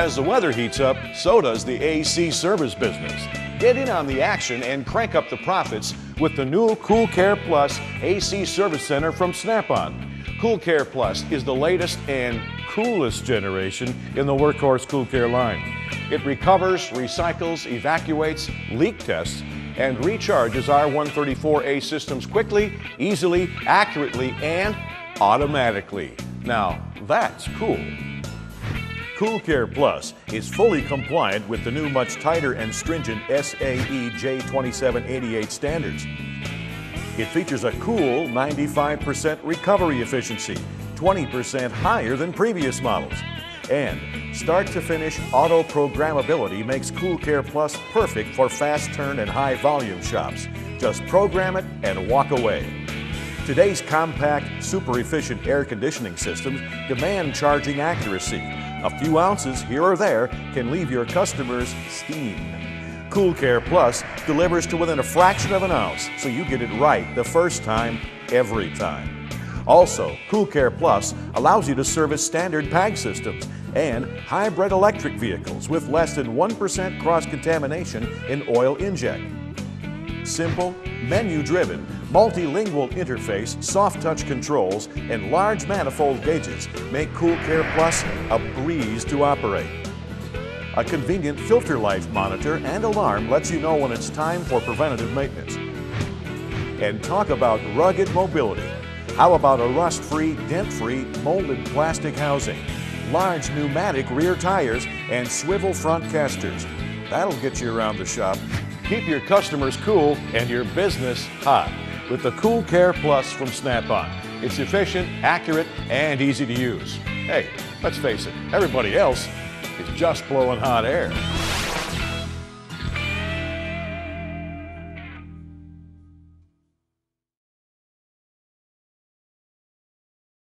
As the weather heats up, so does the AC service business. Get in on the action and crank up the profits with the new Kool Kare Plus AC Service Center from Snap-on. Kool Kare Plus is the latest and coolest generation in the Workhorse Kool Kare line. It recovers, recycles, evacuates, leak tests, and recharges R-134A systems quickly, easily, accurately, and automatically. Now, that's cool. Kool Kare Plus is fully compliant with the new, much tighter and stringent SAE J2788 standards. It features a cool 95% recovery efficiency, 20% higher than previous models. And start to finish auto programmability makes Kool Kare Plus perfect for fast turn and high volume shops. Just program it and walk away. Today's compact, super efficient air conditioning systems demand charging accuracy. A few ounces here or there can leave your customers steamed. Kool Kare Plus delivers to within a fraction of an ounce, so you get it right the first time, every time. Also, Kool Kare Plus allows you to service standard PAG systems and hybrid electric vehicles with less than 1% cross-contamination in oil inject. Simple, menu-driven, multilingual interface, soft-touch controls, and large manifold gauges make Kool Kare Plus a breeze to operate. A convenient filter life monitor and alarm lets you know when it's time for preventative maintenance. And talk about rugged mobility. How about a rust-free, dent-free, molded plastic housing, large pneumatic rear tires, and swivel front casters? That'll get you around the shop. Keep your customers cool and your business hot with the Kool Kare Plus from Snap-on. It's efficient, accurate, and easy to use. Hey, let's face it, everybody else is just blowing hot air.